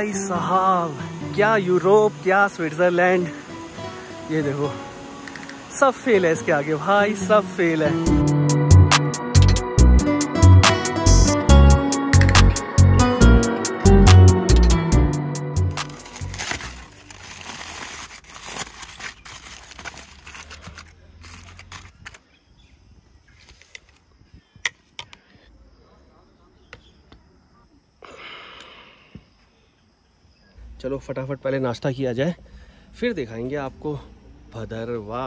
भाई साहब, क्या यूरोप, क्या स्विट्जरलैंड। ये देखो, सब फेल है इसके आगे भाई, सब फेल है। चलो फटाफट पहले नाश्ता किया जाए, फिर दिखाएंगे आपको Bhaderwah.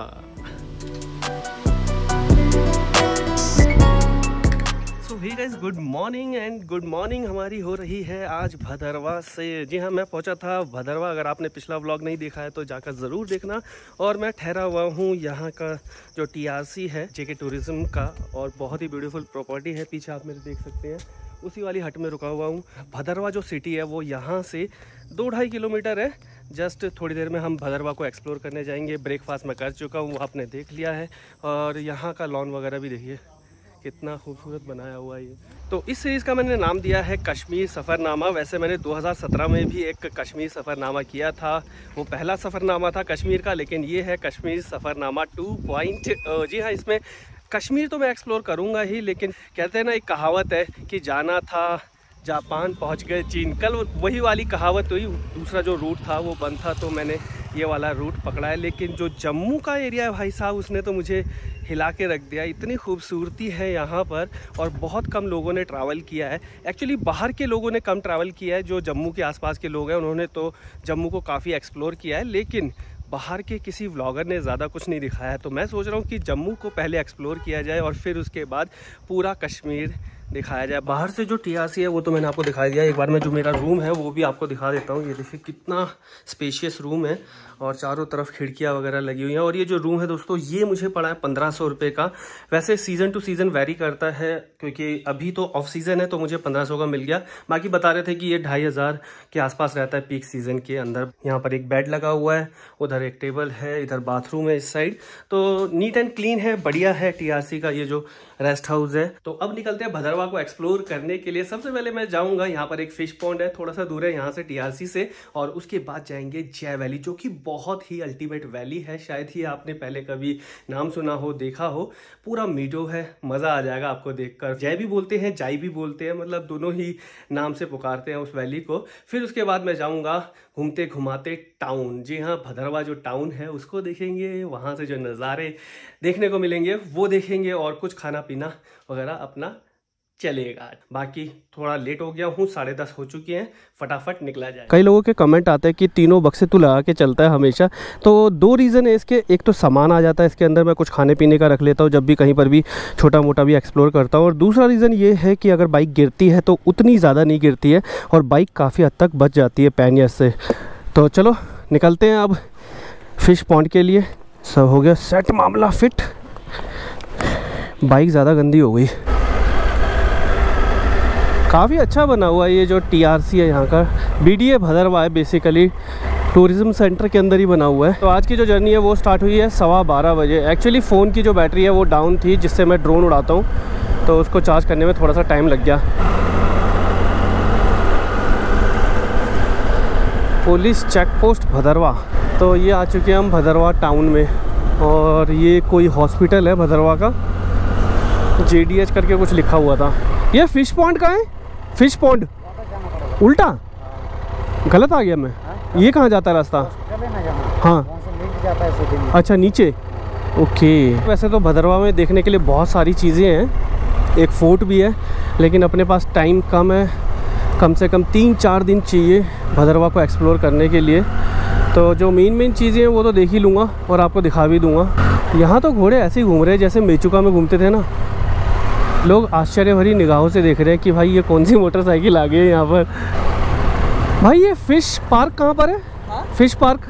So hey guys, good morning and good morning हमारी हो रही है आज भदरवा से। जी हाँ, मैं पहुंचा था भदरवा। अगर आपने पिछला व्लॉग नहीं देखा है तो जाकर ज़रूर देखना। और मैं ठहरा हुआ हूँ यहाँ का जो TRC है, JK टूरिज़्म का, और बहुत ही ब्यूटीफुल प्रॉपर्टी है, पीछे आप मेरे देख सकते हैं, उसी वाली हट में रुका हुआ हूँ। भदरवा जो सिटी है वो यहाँ से 2-2.5 किलोमीटर है। जस्ट थोड़ी देर में हम भदरवा को एक्सप्लोर करने जाएंगे। ब्रेकफास्ट मैं कर चुका हूँ, वो आपने देख लिया है। और यहाँ का लॉन वगैरह भी देखिए कितना खूबसूरत बनाया हुआ है। ये तो इस सीरीज़ का मैंने नाम दिया है कश्मीर सफ़रनामा। वैसे मैंने 2017 में भी एक कश्मीर सफ़रनामा किया था, वो पहला सफ़रनामा था कश्मीर का, लेकिन ये है कश्मीर सफ़रनामा 2.0। जी हाँ, इसमें कश्मीर तो मैं एक्सप्लोर करूंगा ही, लेकिन कहते हैं ना, एक कहावत है कि जाना था जापान पहुंच गए चीन। कल वही वाली कहावत हुई। दूसरा जो रूट था वो बंद था, तो मैंने ये वाला रूट पकड़ा है। लेकिन जो जम्मू का एरिया है भाई साहब, उसने तो मुझे हिला के रख दिया। इतनी खूबसूरती है यहाँ पर, और बहुत कम लोगों ने ट्रैवल किया है। एक्चुअली बाहर के लोगों ने कम ट्रैवल किया है। जो जम्मू के आसपास के लोग हैं उन्होंने तो जम्मू को काफ़ी एक्सप्लोर किया है, लेकिन बाहर के किसी व्लॉगर ने ज़्यादा कुछ नहीं दिखाया है। तो मैं सोच रहा हूँ कि जम्मू को पहले एक्सप्लोर किया जाए और फिर उसके बाद पूरा कश्मीर दिखाया जाए। बाहर से जो TRC है वो तो मैंने आपको दिखा दिया। एक बार मैं जो मेरा रूम है वो भी आपको दिखा देता हूँ। ये देखिए कितना स्पेशियस रूम है, और चारों तरफ खिड़कियाँ वगैरह लगी हुई हैं। और ये जो रूम है दोस्तों, ये मुझे पड़ा है 1500 रुपये का। वैसे सीज़न टू सीज़न वेरी करता है, क्योंकि अभी तो ऑफ सीज़न है तो मुझे 1500 का मिल गया। बाकी बता रहे थे कि ये 2500 के आसपास रहता है पीक सीज़न के अंदर। यहाँ पर एक बेड लगा हुआ है, उधर एक टेबल है, इधर बाथरूम है इस साइड। तो नीट एंड क्लीन है, बढ़िया है TRC का ये जो रेस्ट हाउस है। तो अब निकलते हैं भदरवा को एक्सप्लोर करने के लिए। सबसे पहले मैं जाऊंगा, यहाँ पर एक फिश पॉन्ड है, थोड़ा सा दूर है यहाँ से TRC से, और उसके बाद जाएंगे जय वैली, जो कि बहुत ही अल्टीमेट वैली है। शायद ही आपने पहले कभी नाम सुना हो, देखा हो। पूरा मीडो है, मज़ा आ जाएगा आपको देखकर। जय भी बोलते हैं, जाई भी बोलते हैं, मतलब दोनों ही नाम से पुकारते हैं उस वैली को। फिर उसके बाद मैं जाऊँगा घूमते घुमाते टाउन। जी हाँ, भदरवा जो टाउन है उसको देखेंगे, वहाँ से जो नज़ारे देखने को मिलेंगे वो देखेंगे, और कुछ खाना पीना वगैरह अपना चलेगा। बाकी थोड़ा लेट हो गया हूँ, 10:30 हो चुके हैं, फटाफट निकला जाए। कई लोगों के कमेंट आते हैं कि तीनों बक्से तू लगा के चलता है हमेशा। तो 2 रीज़न है इसके। एक तो सामान आ जाता है इसके अंदर, मैं कुछ खाने पीने का रख लेता हूँ जब भी कहीं पर भी छोटा मोटा भी एक्सप्लोर करता हूँ। और दूसरा रीज़न ये है कि अगर बाइक गिरती है तो उतनी ज़्यादा नहीं गिरती है, और बाइक काफ़ी हद तक बच जाती है पैनियर से। तो चलो निकलते हैं अब फिश पॉन्ड के लिए। सब हो गया सेट, मामला फिट। बाइक ज़्यादा गंदी हो गई। काफ़ी अच्छा बना हुआ है ये जो TRC है, यहाँ का BDA भदरवा है, बेसिकली टूरिज़्म सेंटर के अंदर ही बना हुआ है। तो आज की जो जर्नी है वो स्टार्ट हुई है 12:15 बजे। एक्चुअली फ़ोन की जो बैटरी है वो डाउन थी, जिससे मैं ड्रोन उड़ाता हूँ, तो उसको चार्ज करने में थोड़ा सा टाइम लग गया। Police check post Bhaderwah. तो ये आ चुके हैं हम भदरवा टाउन में, और ये कोई हॉस्पिटल है भदरवा का, JDH करके कुछ लिखा हुआ था। ये फिश पॉन्ड का है, फिश पॉन्ड उल्टा गलत आ गया मैं। ये कहाँ जाता है रास्ता? हाँ जाता है, अच्छा नीचे, ओके। वैसे तो भदरवा में देखने के लिए बहुत सारी चीज़ें हैं, एक फोर्ट भी है, लेकिन अपने पास टाइम कम है। कम से कम 3-4 दिन चाहिए भदरवा को एक्सप्लोर करने के लिए। तो जो मेन चीज़ें हैं वो तो देख ही लूँगा और आपको दिखा भी दूँगा। यहाँ तो घोड़े ऐसे ही घूम रहे हैं जैसे मेचुका में घूमते थे ना लोग। आश्चर्य भरी निगाहों से देख रहे हैं कि भाई ये कौन सी मोटरसाइकिल आ गई है यहाँ पर। भाई ये फिश पार्क कहाँ पर है? हाँ? फिश पार्क,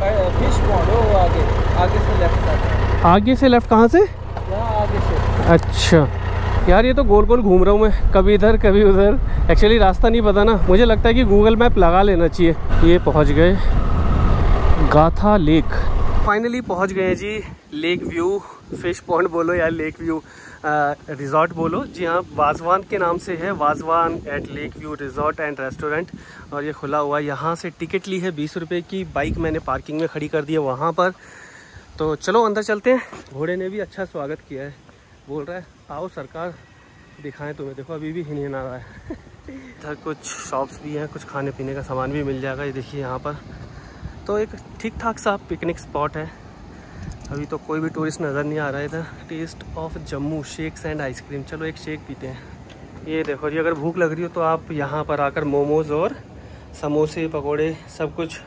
फिश पॉन्ड वो आगे, आगे से लेफ्ट। कहाँ से? आगे से। अच्छा यार, ये तो गोल गोल घूम रहा हूँ मैं, कभी इधर कभी उधर। एक्चुअली रास्ता नहीं पता ना। मुझे लगता है कि गूगल मैप लगा लेना चाहिए। ये पहुँच गए गाथा लेक। फाइनली पहुँच गए जी लेक व्यू, फिश पॉन्ड बोलो या लेक व्यू। रिज़ॉर्ट बोलो, जी हाँ, वाजवान के नाम से है, Wazwan at lake view resort and restaurant. और ये खुला हुआ है, यहाँ से टिकट ली है 20 रुपये की, बाइक मैंने पार्किंग में खड़ी कर दी है वहाँ पर। तो चलो अंदर चलते हैं। घोड़े ने भी अच्छा स्वागत किया है, बोल रहा है आओ सरकार दिखाएं तुम्हें, देखो अभी भी हिना रहा है। इधर कुछ शॉप्स भी हैं, कुछ खाने पीने का सामान भी मिल जाएगा, ये देखिए यहाँ पर। तो एक ठीक ठाक सा पिकनिक स्पॉट है, अभी तो कोई भी टूरिस्ट नज़र नहीं आ रहा है इधर। Taste of Jammu, shakes and ice cream, चलो एक शेक पीते हैं। ये देखो जी, अगर भूख लग रही हो तो आप यहाँ पर आकर मोमोज़ और समोसे पकोड़े सब कुछ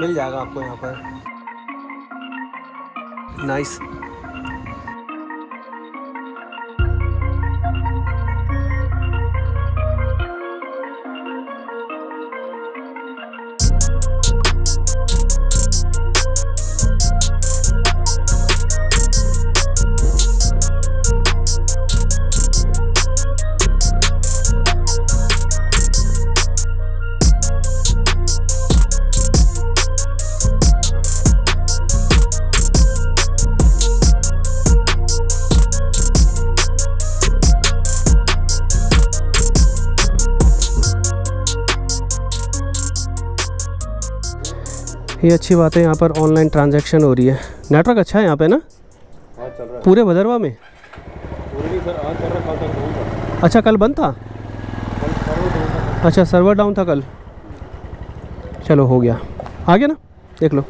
मिल जाएगा आपको यहाँ पर। नाइस। ये अच्छी बात है, यहाँ पर ऑनलाइन ट्रांजैक्शन हो रही है। नेटवर्क अच्छा है यहाँ पे ना, चल रहा है पूरे भदरवा में। अच्छा कल बंद था, अच्छा सर्वर डाउन था कल, चलो हो गया आ गया ना, देख लो।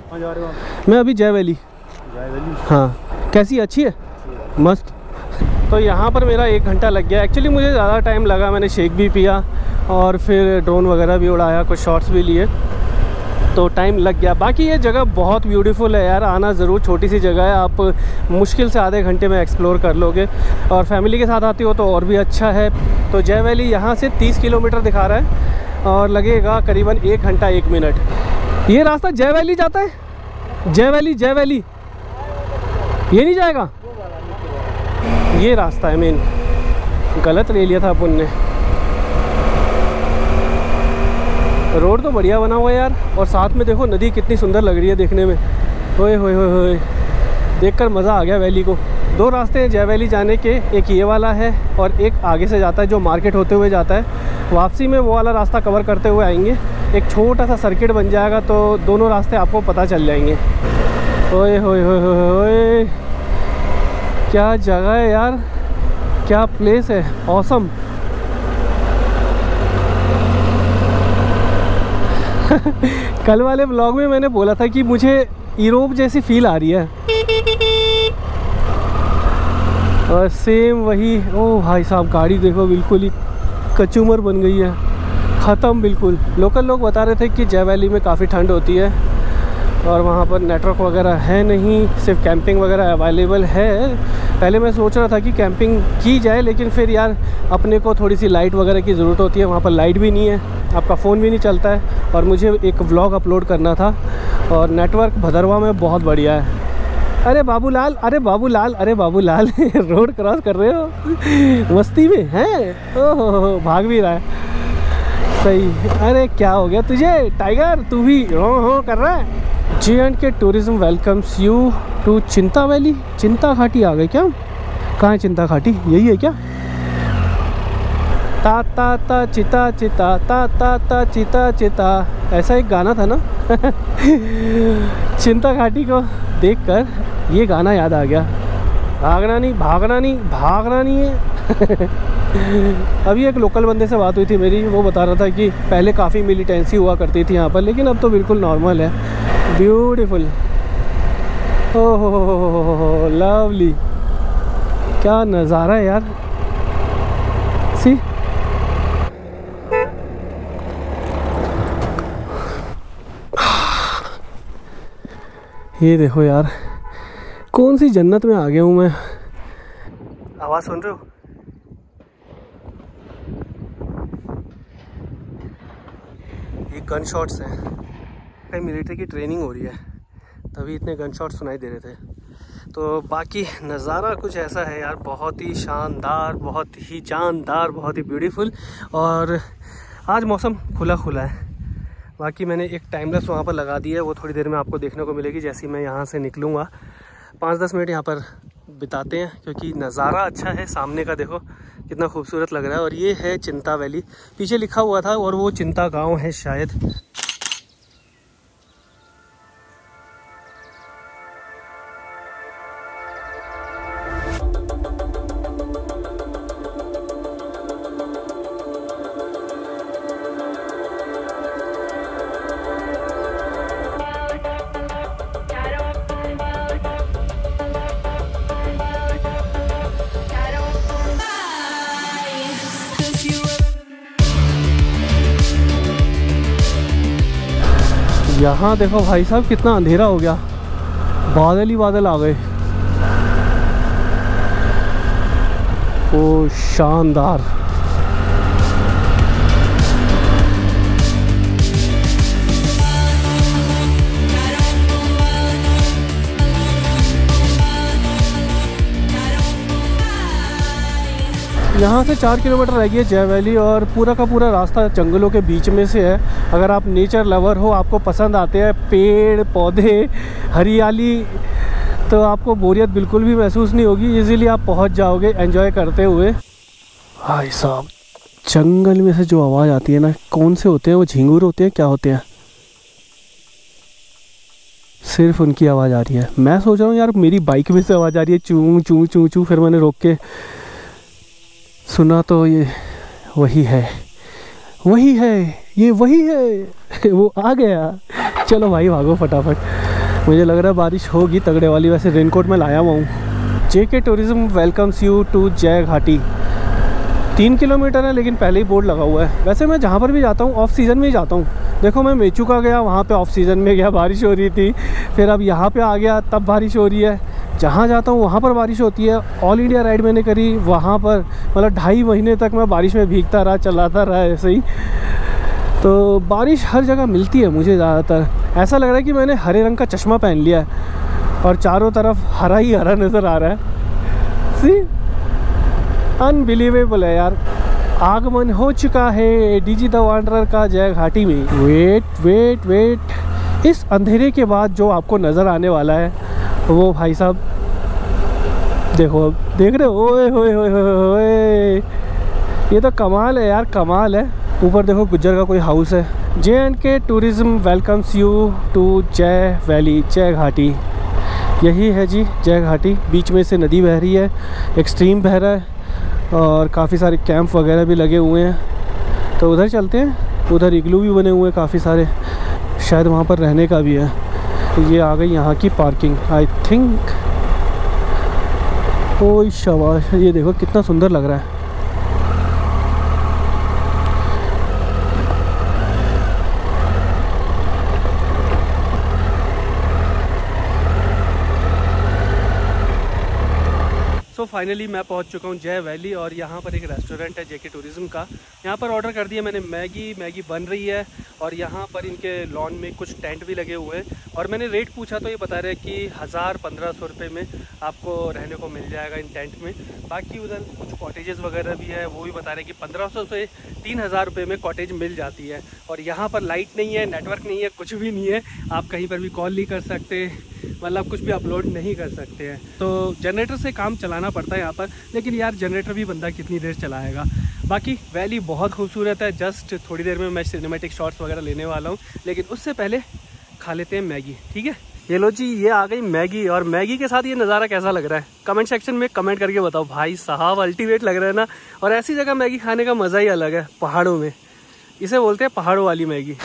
मैं अभी जय वैली, हाँ कैसी, अच्छी है, मस्त। तो यहाँ पर मेरा 1 घंटा लग गया, एक्चुअली मुझे ज़्यादा टाइम लगा, मैंने शेक भी पिया और फिर ड्रोन वगैरह भी उड़ाया, कुछ शॉट्स भी लिए, तो टाइम लग गया। बाकी ये जगह बहुत ब्यूटीफुल है यार, आना ज़रूर, छोटी सी जगह है, आप मुश्किल से आधे घंटे में एक्सप्लोर कर लोगे, और फैमिली के साथ आते हो तो और भी अच्छा है। तो जय वैली यहाँ से 30 किलोमीटर दिखा रहा है और लगेगा करीबन 1 घंटा 1 मिनट। ये रास्ता जय वैली जाता है, जय वैली ये नहीं जाएगा, ये रास्ता है मेन, गलत ले लिया था अपन ने। रोड तो बढ़िया बना हुआ है यार, और साथ में देखो नदी कितनी सुंदर लग रही है देखने में, होए होए होए होए, देखकर मज़ा आ गया वैली को। 2 रास्ते हैं जय वैली जाने के, एक ये वाला है और एक आगे से जाता है जो मार्केट होते हुए जाता है। वापसी में वो वाला रास्ता कवर करते हुए आएंगे, एक छोटा सा सर्किट बन जाएगा तो दोनों रास्ते आपको पता चल जाएंगे। ओए होए होए होए, क्या जगह है यार, क्या प्लेस है, ऑसम। कल वाले ब्लॉग में मैंने बोला था कि मुझे यूरोप जैसी फील आ रही है, और सेम वही। ओह भाई साहब, गाड़ी देखो बिल्कुल ही कचूमर बन गई है, ख़त्म बिल्कुल। लोकल लोग बता रहे थे कि जय वैली में काफ़ी ठंड होती है और वहाँ पर नेटवर्क वगैरह है नहीं, सिर्फ कैंपिंग वगैरह अवेलेबल है। पहले मैं सोच रहा था कि कैंपिंग की जाए, लेकिन फिर यार अपने को थोड़ी सी लाइट वगैरह की ज़रूरत होती है, वहाँ पर लाइट भी नहीं है, आपका फ़ोन भी नहीं चलता है, और मुझे एक व्लॉग अपलोड करना था, और नेटवर्क भदरवा में बहुत बढ़िया है। अरे बाबूलाल रोड क्रॉस कर रहे हो मस्ती में है, ओह भाग भी रहा है, सही। अरे क्या हो गया तुझे टाइगर, तू भी हो कर रहा है। JK tourism welcomes you to Chinta valley. Chinta घाटी आ गए क्या, कहाँ है चिंता घाटी, यही है क्या? ता ता ता चिता चिता, ता ता ता चिता चिता, ऐसा एक गाना था ना। चिंता घाटी को देखकर ये गाना याद आ गया, भागना नहीं है। अभी एक लोकल बंदे से बात हुई थी मेरी, वो बता रहा था कि पहले काफ़ी मिलिटेंसी हुआ करती थी यहाँ पर, लेकिन अब तो बिल्कुल नॉर्मल है। ब्यूटीफुल, ओह लवली, क्या नज़ारा है यार। सी ये देखो यार, कौन सी जन्नत में आ गया हूँ मैं। आवाज़ सुन रहे हो? ये गन शॉट्स हैं, कहीं मिलिट्री की ट्रेनिंग हो रही है तभी इतने गन शॉट सुनाई दे रहे थे। तो बाकी नज़ारा कुछ ऐसा है यार, बहुत ही शानदार, बहुत ही जानदार, बहुत ही ब्यूटीफुल। और आज मौसम खुला है। बाकी मैंने एक टाइमलेस वहाँ पर लगा दी है, वो थोड़ी देर में आपको देखने को मिलेगी जैसे ही मैं यहाँ से निकलूँगा। 5-10 मिनट यहाँ पर बिताते हैं क्योंकि नज़ारा अच्छा है। सामने का देखो कितना खूबसूरत लग रहा है। और ये है चिंता वैली, पीछे लिखा हुआ था और वो चिंता गांव है शायद। यहाँ देखो भाई साहब कितना अंधेरा हो गया, बादल ही बादल आ गए। ओ शानदार, यहाँ से 4 किलोमीटर रह गई है जय वैली और पूरा का पूरा रास्ता जंगलों के बीच में से है। अगर आप नेचर लवर हो, आपको पसंद आते हैं पेड़ पौधे हरियाली, तो आपको बोरियत बिल्कुल भी महसूस नहीं होगी। इजीली आप पहुँच जाओगे एंजॉय करते हुए। भाई साहब जंगल में से जो आवाज़ आती है ना, कौन से होते हैं वो, झिंगूर होते हैं क्या होते हैं, सिर्फ उनकी आवाज़ आ रही है। मैं सोच रहा हूँ यार मेरी बाइक में से आवाज़ आ रही है चूँ चूँ चूँ चूँ, फिर मैंने रोक के सुना तो ये वही है, वो आ गया। चलो भाई भागो फटाफट, मुझे लग रहा है बारिश होगी तगड़े वाली। वैसे रेनकोट में लाया हुआ हूँ। JK tourism welcomes you to Jai घाटी। 3 किलोमीटर है लेकिन पहले ही बोर्ड लगा हुआ है। वैसे मैं जहाँ पर भी जाता हूँ ऑफ सीज़न में ही जाता हूँ। देखो मैं मेचू का गया, वहाँ पे ऑफ सीज़न में गया, बारिश हो रही थी। फिर अब यहाँ पे आ गया, तब बारिश हो रही है। जहाँ जाता हूँ वहाँ पर बारिश होती है। ऑल इंडिया राइड मैंने करी, वहाँ पर मतलब 2.5 महीने तक मैं बारिश में भीगता रहा, चलाता रहा ऐसे ही। तो बारिश हर जगह मिलती है मुझे। ज़्यादातर ऐसा लग रहा है कि मैंने हरे रंग का चश्मा पहन लिया है और चारों तरफ हरा ही हरा नज़र आ रहा है। सी अनबिलीवेबल है यार। आगमन हो चुका है डीजी द वांडरर का जय घाटी में। वेट वेट वेट, इस अंधेरे के बाद जो आपको नज़र आने वाला है वो भाई साहब देखो, अब देख रहे हो। ओए होए होए होए, ये तो कमाल है यार, कमाल है। ऊपर देखो गुज्जर का कोई हाउस है। JK tourism welcomes you to Jai valley, Jai घाटी। यही है जी जय घाटी। बीच में से नदी बह रही है, एक्सट्रीम बह रहा है और काफ़ी सारे कैंप वगैरह भी लगे हुए हैं। तो उधर चलते हैं, उधर इग्लू भी बने हुए हैं काफ़ी सारे, शायद वहाँ पर रहने का भी है। ये आ गई यहाँ की पार्किंग आई थिंक। ओह शाबाश, ये देखो कितना सुंदर लग रहा है। फाइनली मैं पहुंच चुका हूं जय वैली और यहां पर एक रेस्टोरेंट है जेके टूरिज़म का। यहां पर ऑर्डर कर दिया मैंने मैगी बन रही है और यहां पर इनके लॉन में कुछ टेंट भी लगे हुए हैं। और मैंने रेट पूछा तो ये बता रहे हैं कि 1000-1500 रुपये में आपको रहने को मिल जाएगा इन टेंट में। बाकी उधर कुछ कॉटेजेस वगैरह भी है, वो भी बता रहे हैं कि 1500 से 3000 रुपये में कॉटेज मिल जाती है। और यहाँ पर लाइट नहीं है, नेटवर्क नहीं है, कुछ भी नहीं है। आप कहीं पर भी कॉल नहीं कर सकते, मतलब कुछ भी अपलोड नहीं कर सकते हैं। तो जनरेटर से काम चलाना पड़ता है यहाँ पर। लेकिन यार जनरेटर भी बंदा कितनी देर चलाएगा। बाकी वैली बहुत खूबसूरत है। जस्ट थोड़ी देर में मैं सिनेमैटिक शॉट्स वगैरह लेने वाला हूँ, लेकिन उससे पहले खा लेते हैं मैगी। ठीक है, ये लो जी, ये आ गई मैगी। और मैगी के साथ ये नज़ारा कैसा लग रहा है कमेंट सेक्शन में कमेंट करके बताओ। भाई साहब अल्टीमेट लग रहा है ना। और ऐसी जगह मैगी खाने का मज़ा ही अलग है, पहाड़ों में। इसे बोलते हैं पहाड़ों वाली मैगी।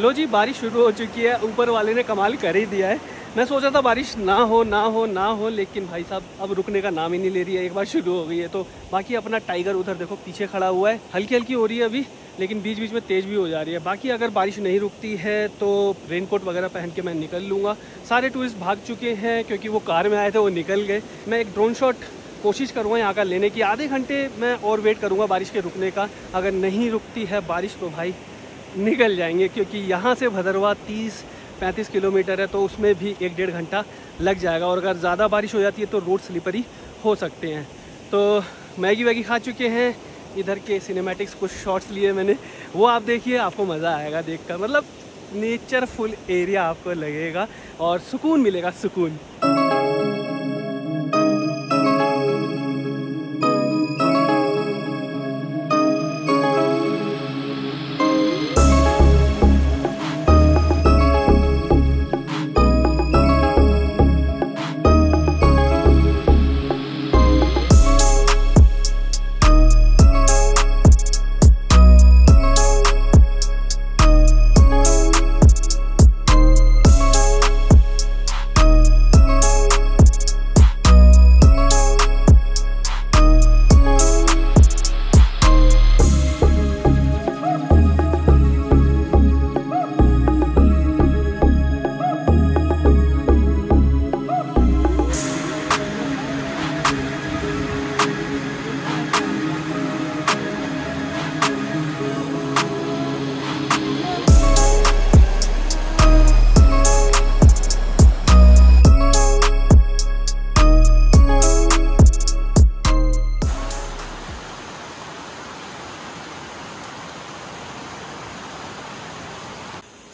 लो जी बारिश शुरू हो चुकी है। ऊपर वाले ने कमाल कर ही दिया है। मैं सोचा था बारिश ना हो, लेकिन भाई साहब अब रुकने का नाम ही नहीं ले रही है। एक बार शुरू हो गई है तो। बाकी अपना टाइगर उधर देखो पीछे खड़ा हुआ है। हल्की हल्की हो रही है अभी, लेकिन बीच बीच में तेज़ भी हो जा रही है। बाकी अगर बारिश नहीं रुकती है तो रेनकोट वगैरह पहन के मैं निकल लूँगा। सारे टूरिस्ट भाग चुके हैं क्योंकि वो कार में आए थे, वो निकल गए। मैं एक ड्रोन शॉट कोशिश करूँगा यहाँ का लेने की। आधे घंटे मैं और वेट करूँगा बारिश के रुकने का। अगर नहीं रुकती है बारिश तो भाई निकल जाएंगे, क्योंकि यहाँ से भदरवाह 30-35 किलोमीटर है, तो उसमें भी 1-1.5 घंटा लग जाएगा। और अगर ज़्यादा बारिश हो जाती है तो रोड स्लिपरी हो सकते हैं। तो मैगी वैगी खा चुके हैं, इधर के सिनेमैटिक्स कुछ शॉट्स लिए मैंने, वो आप देखिए, आपको मज़ा आएगा देखकर। मतलब नेचरफुल एरिया आपको लगेगा और सुकून मिलेगा, सुकून।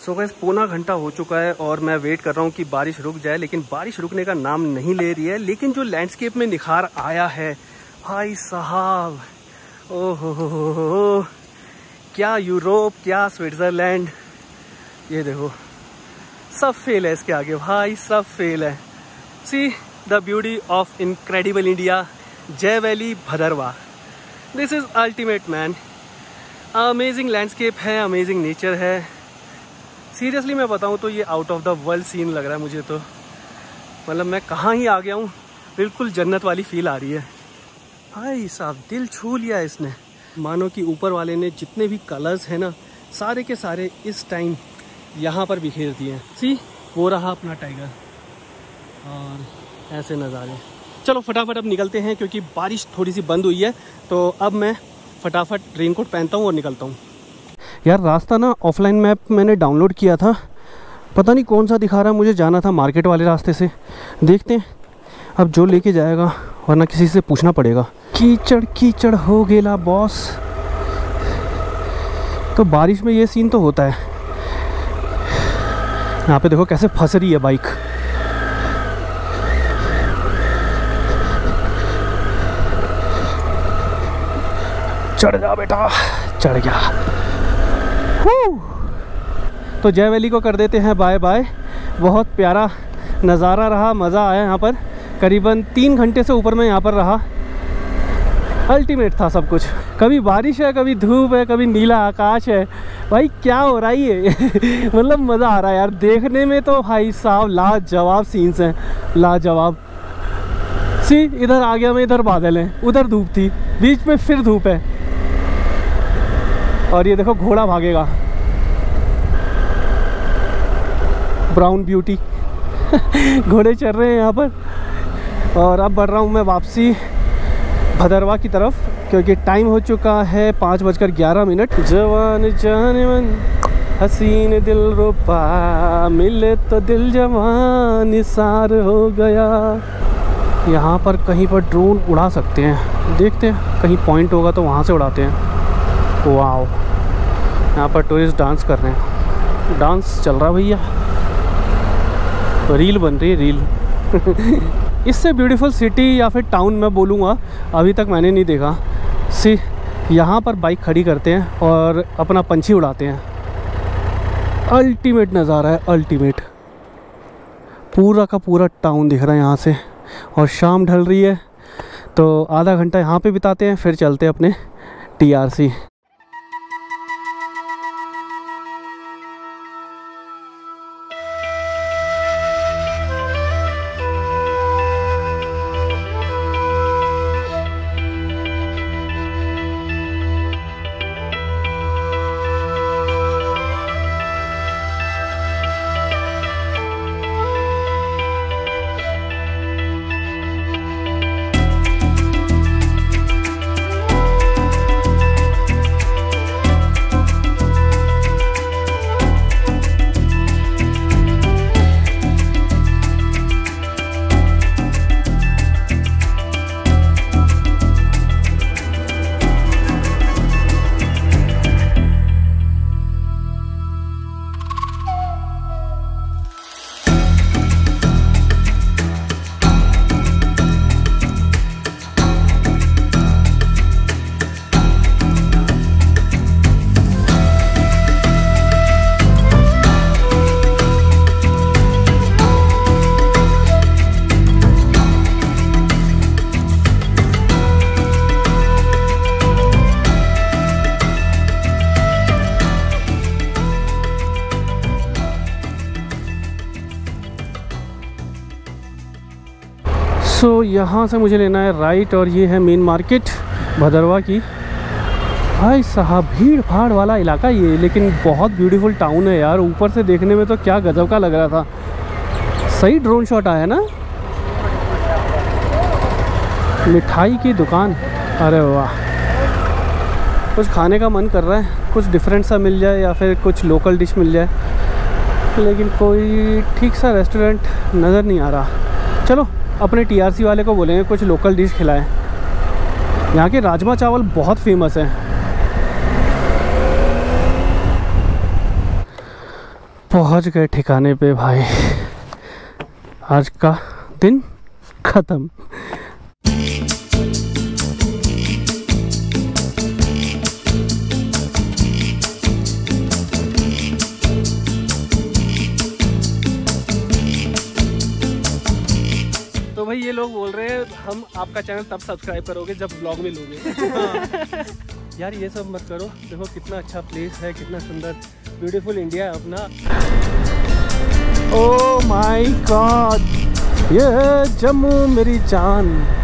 सो गाइस, पौना घंटा हो चुका है और मैं वेट कर रहा हूँ कि बारिश रुक जाए, लेकिन बारिश रुकने का नाम नहीं ले रही है। लेकिन जो लैंडस्केप में निखार आया है भाई साहब, ओहो, क्या यूरोप, क्या स्विट्ज़रलैंड। ये देखो, सब फेल है इसके आगे भाई, सब फेल है। See the beauty of incredible India, Jai valley Bhaderwah, this is ultimate man. Amazing landscape है, अमेजिंग नेचर है। सीरियसली मैं बताऊं तो ये out of the world scene लग रहा है मुझे तो, मतलब मैं कहाँ ही आ गया हूँ, बिल्कुल जन्नत वाली फील आ रही है भाई साहब। दिल छू लिया इसने, मानो कि ऊपर वाले ने जितने भी कलर्स हैं ना, सारे के सारे इस टाइम यहाँ पर बिखेर दिए हैं। सी वो रहा अपना टाइगर, और ऐसे नज़ारे। चलो फटाफट अब निकलते हैं क्योंकि बारिश थोड़ी सी बंद हुई है, तो अब मैं फटाफट रेनकोट पहनता हूँ और निकलता हूँ। यार रास्ता ना ऑफलाइन मैप मैंने डाउनलोड किया था, पता नहीं कौन सा दिखा रहा है, मुझे जाना था मार्केट वाले रास्ते से। देखते हैं अब जो लेके जाएगा, वरना किसी से पूछना पड़ेगा। कीचड़ कीचड़ हो गेला बॉस। तो बारिश में ये सीन तो होता है। यहाँ पे देखो कैसे फंस रही है बाइक। चढ़ जा बेटा, चढ़ गया। तो जय वैली को कर देते हैं बाय बाय। बहुत प्यारा नज़ारा रहा, मज़ा आया यहाँ पर। करीबन 3 घंटे से ऊपर मैं यहाँ पर रहा, अल्टीमेट था सब कुछ। कभी बारिश है, कभी धूप है, कभी नीला आकाश है, भाई क्या हो रहा है मतलब मज़ा आ रहा है यार देखने में तो। भाई साहब लाजवाब सीन्स हैं, लाजवाब। सी इधर आ गया मैं, इधर बादल हैं, उधर धूप थी, बीच में फिर धूप है। और ये देखो घोड़ा भागेगा, ब्राउन ब्यूटी घोड़े चल रहे हैं यहाँ पर। और अब बढ़ रहा हूँ मैं वापसी भदरवा की तरफ, क्योंकि टाइम हो चुका है 5:11। जवान जाने मन हसीन दिल रुपा, मिले तो दिल जवान सार हो गया। यहाँ पर कहीं पर ड्रोन उड़ा सकते हैं, देखते हैं कहीं पॉइंट होगा तो वहाँ से उड़ाते हैं। वाह, यहाँ पर टूरिस्ट डांस कर रहे हैं, डांस चल रहा भैया, रील बन रही है रील इससे ब्यूटीफुल सिटी या फिर टाउन मैं बोलूँगा अभी तक मैंने नहीं देखा। सी यहाँ पर बाइक खड़ी करते हैं और अपना पंछी उड़ाते हैं। अल्टीमेट नज़ारा है, अल्टीमेट। पूरा का पूरा टाउन दिख रहा है यहाँ से। और शाम ढल रही है तो आधा घंटा यहाँ पे बिताते हैं, फिर चलते हैं अपने TRC। सो यहाँ से मुझे लेना है राइट और ये है मेन मार्केट भदरवा की। भाई साहब भीड़ भाड़ वाला इलाका ये, लेकिन बहुत ब्यूटीफुल टाउन है यार। ऊपर से देखने में तो क्या गजब का लग रहा था। सही ड्रोन शॉट आया ना। मिठाई की दुकान, अरे वाह। कुछ खाने का मन कर रहा है, कुछ डिफरेंट सा मिल जाए या फिर कुछ लोकल डिश मिल जाए, लेकिन कोई ठीक सा रेस्टोरेंट नज़र नहीं आ रहा। चलो अपने टीआरसी वाले को बोलेंगे कुछ लोकल डिश खिलाएं। यहाँ के राजमा चावल बहुत फेमस है। पहुँच गए ठिकाने पे भाई, आज का दिन ख़त्म। ये लोग बोल रहे हैं हम आपका चैनल तब सब्सक्राइब करोगे जब ब्लॉग में लोगे। यार ये सब मत करो, देखो कितना अच्छा प्लेस है, कितना सुंदर ब्यूटीफुल इंडिया है अपना। ओह माय गॉड, ये जम्मू मेरी जान।